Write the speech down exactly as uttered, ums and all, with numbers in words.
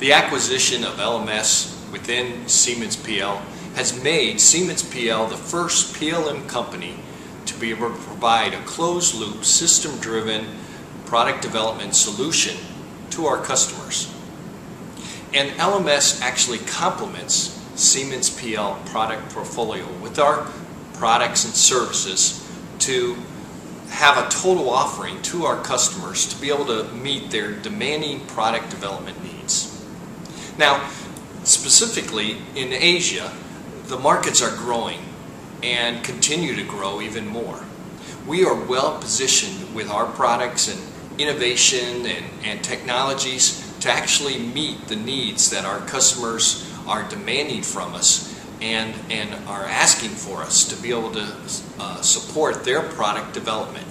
The acquisition of L M S within Siemens P L has made Siemens P L the first P L M company to be able to provide a closed-loop, system-driven product development solution to our customers. And L M S actually complements Siemens P L product portfolio with our products and services to have a total offering to our customers to be able to meet their demanding product development needs. Now, specifically in Asia, the markets are growing and continue to grow even more. We are well positioned with our products and innovation and, and technologies to actually meet the needs that our customers are demanding from us and, and are asking for us to be able to uh, support their product development.